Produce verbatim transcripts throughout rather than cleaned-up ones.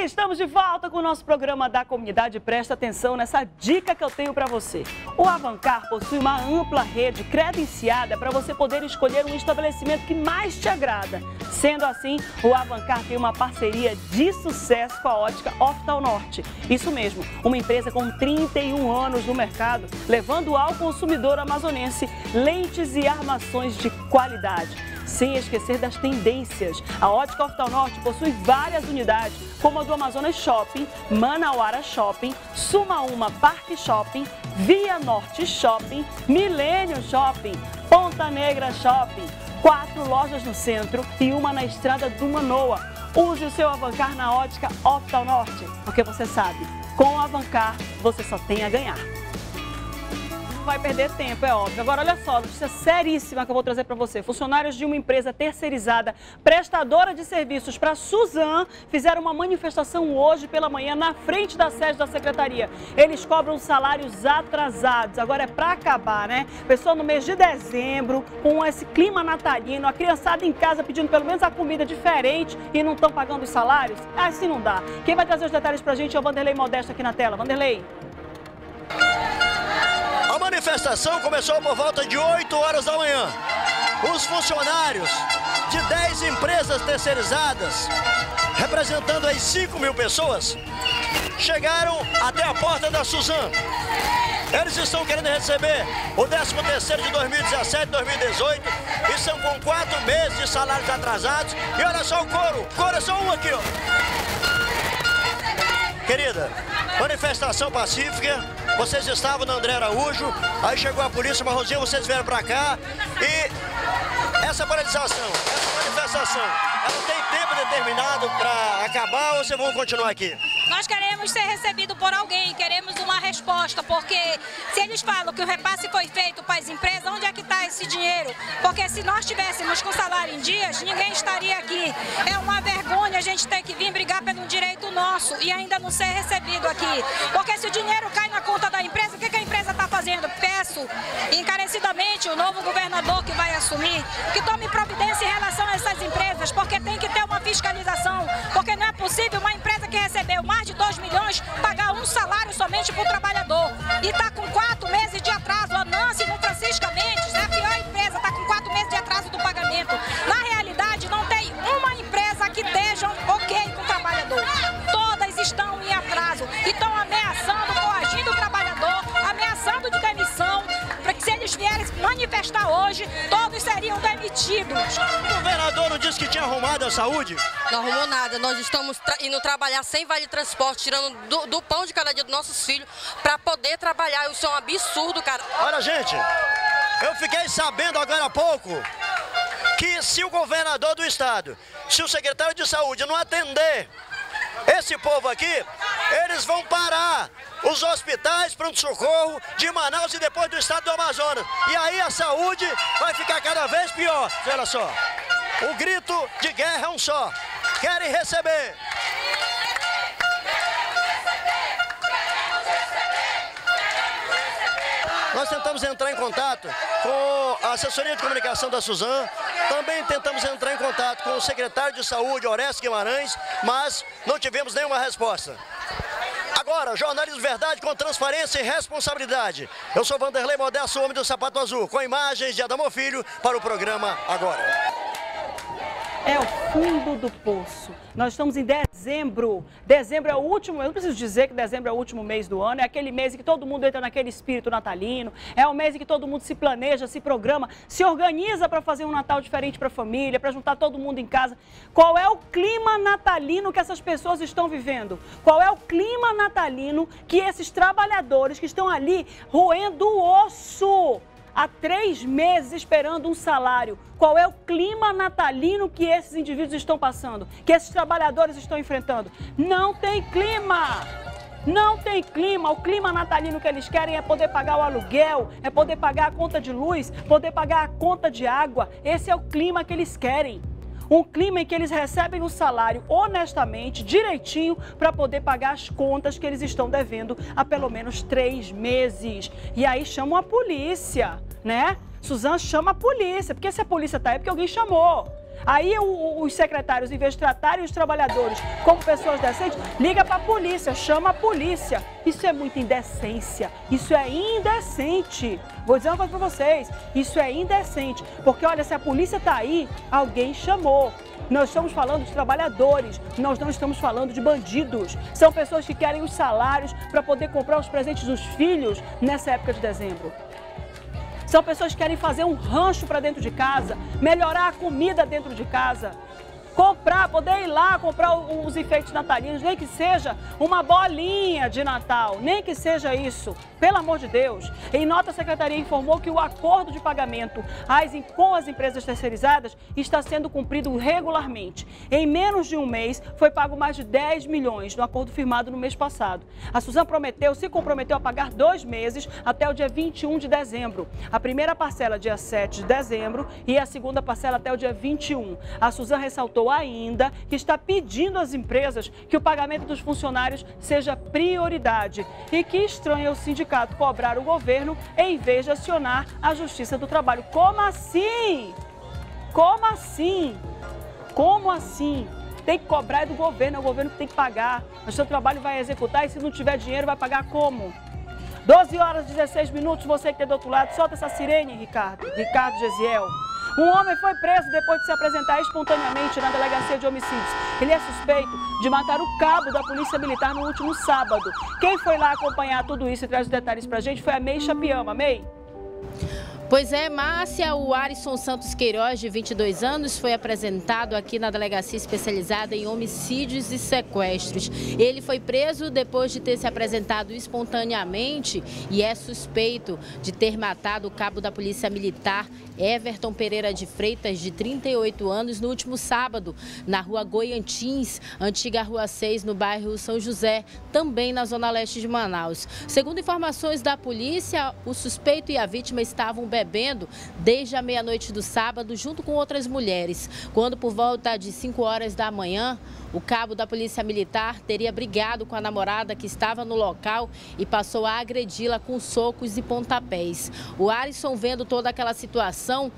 E estamos de volta com o nosso programa da comunidade. Presta atenção nessa dica que eu tenho para você. O Avancar possui uma ampla rede credenciada para você poder escolher um estabelecimento que mais te agrada. Sendo assim, o Avancar tem uma parceria de sucesso com a ótica Oftal Norte. Isso mesmo, uma empresa com trinta e um anos no mercado, levando ao consumidor amazonense lentes e armações de qualidade. Sem esquecer das tendências, a ótica Oftal Norte possui várias unidades, como a do Amazonas Shopping, Manawara Shopping, Sumaúma Park Shopping, Via Norte Shopping, Milênio Shopping, Ponta Negra Shopping, quatro lojas no centro e uma na estrada do Manoa. Use o seu Avancar na ótica Oftal Norte, porque você sabe, com o Avancar você só tem a ganhar. Vai perder tempo, é óbvio. Agora, olha só, notícia seríssima que eu vou trazer para você. Funcionários de uma empresa terceirizada, prestadora de serviços para SUSAM, fizeram uma manifestação hoje pela manhã na frente da sede da secretaria. Eles cobram salários atrasados. Agora é para acabar, né? Pessoal, no mês de dezembro, com esse clima natalino, a criançada em casa pedindo pelo menos a comida diferente e não estão pagando os salários? Assim não dá. Quem vai trazer os detalhes para a gente é o Vanderlei Modesto aqui na tela. Vanderlei. A manifestação começou por volta de oito horas da manhã. Os funcionários de dez empresas terceirizadas, representando as cinco mil pessoas, chegaram até a porta da SUSAM. Eles estão querendo receber o décimo terceiro de dois mil e dezessete, dois mil e dezoito, e são com quatro meses de salários atrasados. E olha só o coro, o coro é só um aqui, ó. Querida, manifestação pacífica, vocês estavam na André Araújo, aí chegou a polícia, Marronzinha, vocês vieram pra cá e essa paralisação, essa manifestação, ela tem tempo determinado pra acabar ou vocês vão continuar aqui? Nós queremos ser recebidos por alguém, queremos uma resposta, porque se eles falam que o repasse foi feito para as empresas, onde é que está esse dinheiro? Porque se nós tivéssemos com salário em dias, ninguém estaria aqui. É uma vergonha a gente ter que vir brigar pelo direito nosso e ainda não ser recebido aqui. Porque se o dinheiro cai na conta da empresa, o que a empresa está fazendo? Peço encarecidamente o novo governador que vai assumir, que tome providência em relação a essas empresas, porque tem que ter uma fiscalização, porque não é possível uma empresa que recebeu mais de dois milhões pagar um salário somente para o trabalhador. E está com quatro meses de atraso. A Nancy e o Francisca Mendes, é a pior empresa, está com quatro meses de atraso do pagamento. Na realidade, não tem uma empresa que esteja ok com o trabalhador. Todas estão em atraso e estão ameaçando, coagindo o trabalhador, ameaçando de demissão. Se eles vierem manifestar hoje, todos seriam demitidos. O governador não disse que tinha arrumado a saúde? Não arrumou nada. Nós estamos tra indo trabalhar sem vale transporte, tirando do, do pão de cada dia dos nossos filhos para poder trabalhar. Isso é um absurdo, cara. Olha, gente, eu fiquei sabendo agora há pouco que se o governador do estado, se o secretário de saúde não atender esse povo aqui, eles vão parar os hospitais, pronto-socorro de Manaus e depois do estado do Amazonas. E aí a saúde vai ficar cada vez pior. Olha só, o grito de guerra é um só. Querem receber. Nós tentamos entrar em contato com a assessoria de comunicação da SUSAM, também tentamos entrar em contato com o secretário de saúde, Orestes Guimarães, mas não tivemos nenhuma resposta. Agora, jornalismo verdade com transparência e responsabilidade. Eu sou Vanderlei Modesto, homem do sapato azul, com imagens de Adamo Filho para o programa Agora. É o fundo do poço. Nós estamos em dezembro. Dezembro é o último, eu não preciso dizer que dezembro é o último mês do ano, é aquele mês em que todo mundo entra naquele espírito natalino, é o mês em que todo mundo se planeja, se programa, se organiza para fazer um Natal diferente para a família, para juntar todo mundo em casa. Qual é o clima natalino que essas pessoas estão vivendo? Qual é o clima natalino que esses trabalhadores que estão ali roendo o osso há três meses esperando um salário? Qual é o clima natalino que esses indivíduos estão passando, que esses trabalhadores estão enfrentando? Não tem clima! Não tem clima! O clima natalino que eles querem é poder pagar o aluguel, é poder pagar a conta de luz, poder pagar a conta de água. Esse é o clima que eles querem. Um clima em que eles recebem o salário honestamente, direitinho, para poder pagar as contas que eles estão devendo há pelo menos três meses. E aí chamam a polícia, né? SUSAM chama a polícia, porque se a polícia tá aí é porque alguém chamou. Aí o, os secretários, em vez de tratarem os trabalhadores como pessoas decentes, liga para a polícia, chama a polícia. Isso é muita indecência, isso é indecente. Vou dizer uma coisa para vocês, isso é indecente, porque olha, se a polícia está aí, alguém chamou. Nós estamos falando de trabalhadores, nós não estamos falando de bandidos. São pessoas que querem os salários para poder comprar os presentes dos filhos nessa época de dezembro. São pessoas que querem fazer um rancho para dentro de casa, melhorar a comida dentro de casa, comprar, poder ir lá comprar os enfeites natalinos, nem que seja uma bolinha de Natal, nem que seja isso, pelo amor de Deus. Em nota, a Secretaria informou que o acordo de pagamento com as empresas terceirizadas está sendo cumprido regularmente. Em menos de um mês, foi pago mais de dez milhões no acordo firmado no mês passado. A SUSAM prometeu, se comprometeu a pagar dois meses até o dia vinte e um de dezembro. A primeira parcela dia sete de dezembro e a segunda parcela até o dia vinte e um. A SUSAM ressaltou ainda que está pedindo às empresas que o pagamento dos funcionários seja prioridade e que estranha o sindicato cobrar o governo em vez de acionar a Justiça do Trabalho. Como assim? Como assim? Como assim? Tem que cobrar do governo, é o governo que tem que pagar. O seu trabalho vai executar e se não tiver dinheiro vai pagar como? doze horas e dezesseis minutos, você que é do outro lado, solta essa sirene, Ricardo, Ricardo Gesiel. Um homem foi preso depois de se apresentar espontaneamente na delegacia de homicídios. Ele é suspeito de matar o cabo da polícia militar no último sábado. Quem foi lá acompanhar tudo isso e traz os detalhes pra gente foi a Mei Chapiama. Mei? Pois é, Márcia, o Arison Santos Queiroz, de vinte e dois anos, foi apresentado aqui na Delegacia Especializada em Homicídios e Sequestros. Ele foi preso depois de ter se apresentado espontaneamente e é suspeito de ter matado o cabo da Polícia Militar, Everton Pereira de Freitas, de trinta e oito anos, no último sábado, na rua Goiantins, antiga Rua seis, no bairro São José, também na zona leste de Manaus. Segundo informações da polícia, o suspeito e a vítima estavam bebendo bebendo desde a meia-noite do sábado, junto com outras mulheres, quando por volta de cinco horas da manhã, o cabo da Polícia Militar teria brigado com a namorada que estava no local e passou a agredi-la com socos e pontapés. O Arison, vendo toda aquela situação,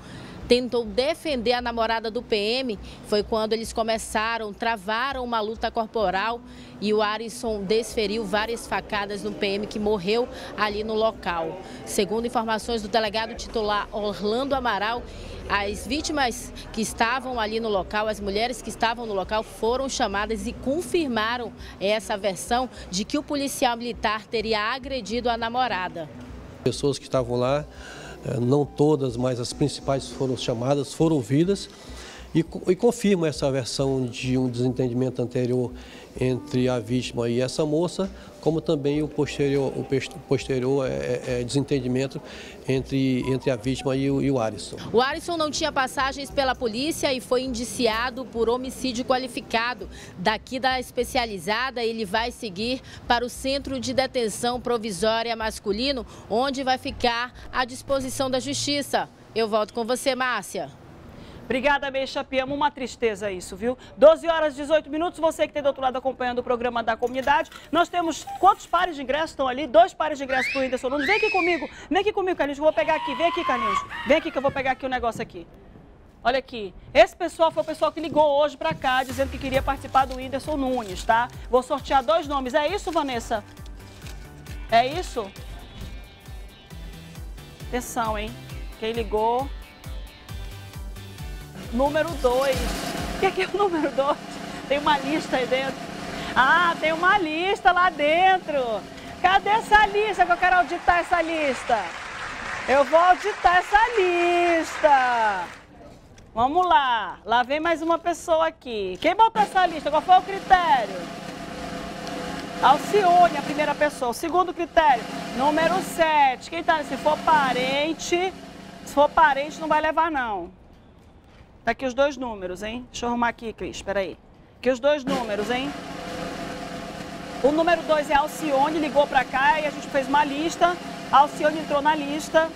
tentou defender a namorada do P M, foi quando eles começaram, travaram uma luta corporal e o Arison desferiu várias facadas no P M que morreu ali no local. Segundo informações do delegado titular Orlando Amaral, as vítimas que estavam ali no local, as mulheres que estavam no local foram chamadas e confirmaram essa versão de que o policial militar teria agredido a namorada. Pessoas que estavam lá, não todas, mas as principais foram chamadas, foram ouvidas e, e confirma essa versão de um desentendimento anterior entre a vítima e essa moça, como também o posterior, o posterior é, é, desentendimento entre, entre a vítima e o, e o Arison. O Arison não tinha passagens pela polícia e foi indiciado por homicídio qualificado. Daqui da especializada, ele vai seguir para o Centro de Detenção Provisória Masculino, onde vai ficar à disposição da Justiça. Eu volto com você, Márcia. Obrigada, Mei Chapiama. Uma tristeza isso, viu? doze horas e dezoito minutos, você que tem do outro lado acompanhando o programa da comunidade. Nós temos quantos pares de ingressos estão ali? Dois pares de ingressos para o Whindersson Nunes. Vem aqui comigo, vem aqui comigo, Carlinhos. Eu vou pegar aqui, vem aqui, Carlinhos. Vem aqui que eu vou pegar aqui o negócio aqui. Olha aqui, esse pessoal foi o pessoal que ligou hoje para cá, dizendo que queria participar do Whindersson Nunes, tá? Vou sortear dois nomes. É isso, Vanessa? É isso? Atenção, hein? Quem ligou... Número dois. O que é, que é o número dois? Tem uma lista aí dentro. Ah, tem uma lista lá dentro. Cadê essa lista? Eu quero auditar essa lista. Eu vou auditar essa lista. Vamos lá. Lá vem mais uma pessoa aqui. Quem botou essa lista? Qual foi o critério? Alcione, a primeira pessoa. O segundo critério, número sete. Quem tá? Se for parente, se for parente, não vai levar, não. Tá aqui os dois números, hein? Deixa eu arrumar aqui, Cris, peraí. Aqui os dois números, hein? O número dois é Alcione, ligou pra cá e a gente fez uma lista. A Alcione entrou na lista.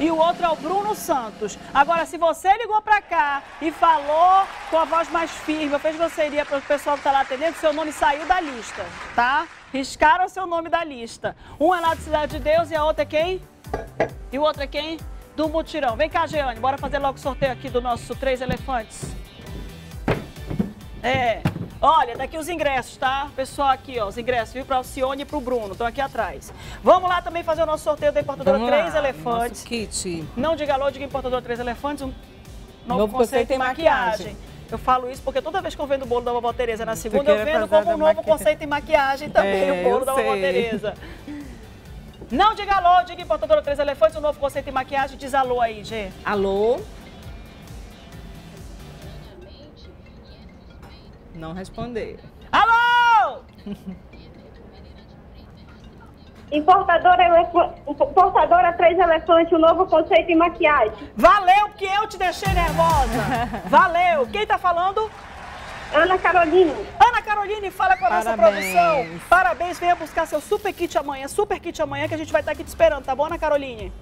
E o outro é o Bruno Santos. Agora, se você ligou pra cá e falou com a voz mais firme, eu fez grosseria para o pessoal que tá lá atendendo, seu nome saiu da lista, tá? Riscaram o seu nome da lista. Um é lá de Cidade de Deus e a outra é quem? E o outro é quem? do mutirão. Vem cá, Jeane, bora fazer logo o sorteio aqui do nosso Três Elefantes. É, olha, daqui os ingressos, tá? Pessoal aqui, ó, os ingressos, viu? Para o Alcione e para o Bruno, estão aqui atrás. Vamos lá também fazer o nosso sorteio da Importadora Vamos Três lá, Elefantes. Kit. Não diga alô, diga Importadora Três Elefantes, um novo, novo conceito em maquiagem. maquiagem. Eu falo isso porque toda vez que eu vendo o bolo da Vovó Tereza na segunda, eu vendo como um novo maqui... conceito em maquiagem também, é, o bolo da Vovó Tereza. Não diga alô, diga Importadora Três Elefantes, um novo conceito em maquiagem. Diz alô aí, Gê. Alô. Não responder. Alô! Importadora, Importadora Três Elefantes, um novo conceito em maquiagem. Valeu, que eu te deixei nervosa. Valeu. Quem tá falando? Ana Caroline. Ana Caroline, fala com a Parabéns. nossa produção. Parabéns, venha buscar seu super kit amanhã, super kit amanhã, que a gente vai estar aqui te esperando, tá bom, Ana Caroline?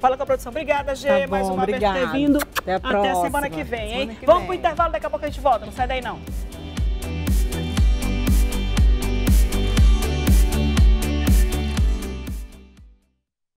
Fala com a produção. Obrigada, Gê, tá mais uma obrigado. vez por ter vindo. Até a, Até a semana que vem, semana hein? Que Vamos vem. pro intervalo, daqui a pouco a gente volta. Não sai daí, não.